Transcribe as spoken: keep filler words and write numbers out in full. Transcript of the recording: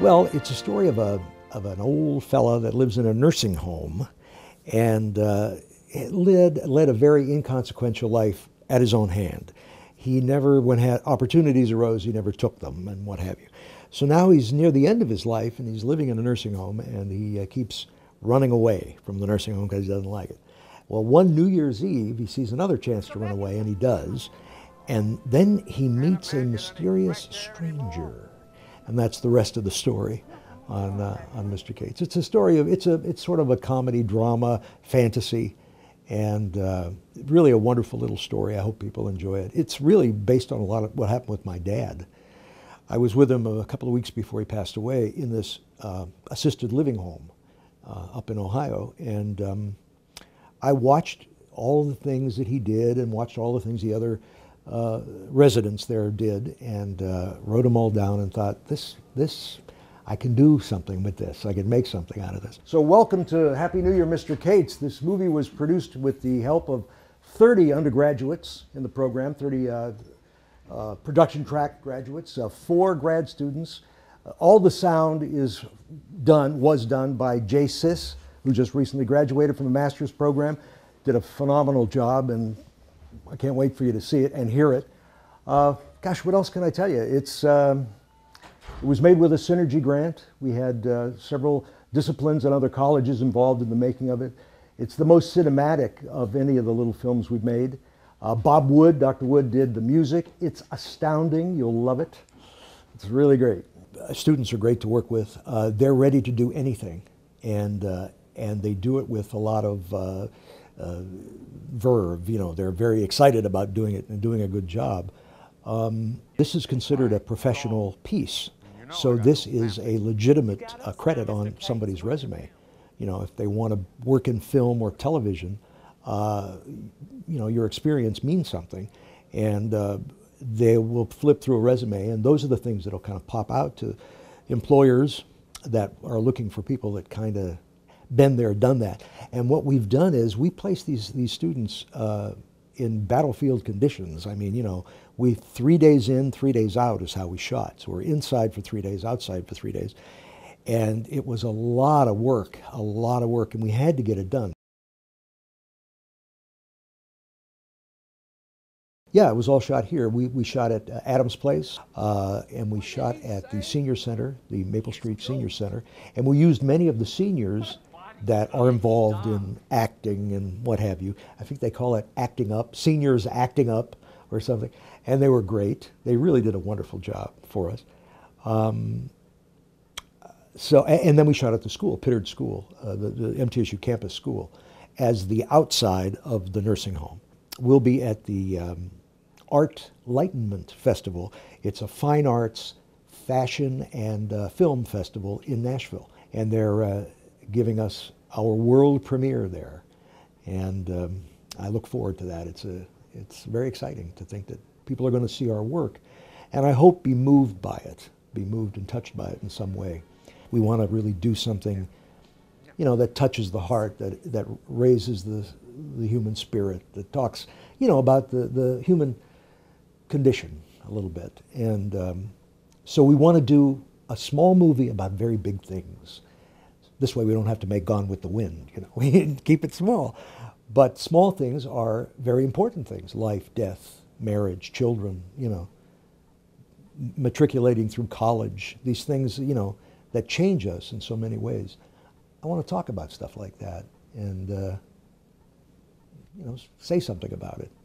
Well, it's a story of a of an old fella that lives in a nursing home, and uh, led led a very inconsequential life at his own hand. He never, when had opportunities arose, he never took them, and what have you. So now he's near the end of his life, and he's living in a nursing home, and he uh, keeps running away from the nursing home because he doesn't like it. Well, one New Year's Eve, he sees another chance to run away, and he does. And then he meets a mysterious stranger, and that's the rest of the story on uh, on Mister Kates. It's a story of it's a it's sort of a comedy, drama, fantasy, and uh, really a wonderful little story. I hope people enjoy it. It's really based on a lot of what happened with my dad. I was with him a couple of weeks before he passed away in this uh, assisted living home uh, up in Ohio, and um, I watched all the things that he did and watched all the things the other uh, residents there did, and uh, wrote them all down and thought, this this. I can do something with this. I can make something out of this. So welcome to Happy New Year, Mister Kates. This movie was produced with the help of thirty undergraduates in the program, thirty uh, uh, production track graduates, uh, four grad students. Uh, all the sound is done, was done by Jay Sis, who just recently graduated from a master's program, did a phenomenal job, and I can't wait for you to see it and hear it. Uh, gosh, what else can I tell you? It's... Um, It was made with a Synergy grant. We had uh, several disciplines and other colleges involved in the making of it. It's the most cinematic of any of the little films we've made. Uh, Bob Wood, Doctor Wood, did the music. It's astounding. You'll love it. It's really great. Uh, students are great to work with. Uh, they're ready to do anything, and uh, and they do it with a lot of uh, uh, verve. You know, they're very excited about doing it and doing a good job. Um, this is considered a professional piece. So this is a legitimate uh, credit on somebody's resume. You know, if they want to work in film or television, uh, you know, your experience means something. And uh, they will flip through a resume, and those are the things that will kind of pop out to employers that are looking for people that kind of been there, done that. And what we've done is we place these, these students uh, in battlefield conditions. I mean, you know, we three days in, three days out is how we shot. So we're inside for three days, outside for three days. And it was a lot of work, a lot of work, and we had to get it done. Yeah, it was all shot here. We, we shot at uh, Adams Place, uh, and we shot at the Senior Center, the Maple Street Senior Center, and we used many of the seniors that are involved in acting and what have you. I think they call it acting up, seniors acting up or something. And they were great. They really did a wonderful job for us. Um, so, and then we shot at the school, Pittard School, uh, the, the M T S U campus school, as the outside of the nursing home. We'll be at the um, Artlightenment Festival. It's a fine arts, fashion, and uh, film festival in Nashville. And they're uh, giving us our world premiere there, and um, I look forward to that. It's a it's very exciting to think that people are going to see our work, and I hope be moved by it, be moved and touched by it in some way. We want to really do something, you know, that touches the heart, that that raises the the human spirit, that talks, you know, about the the human condition a little bit, and um, so we want to do a small movie about very big things. This way we don't have to make Gone with the Wind, you know, we keep it small. But small things are very important things, life, death, marriage, children, you know, matriculating through college, these things, you know, that change us in so many ways. I want to talk about stuff like that and, uh, you know, say something about it.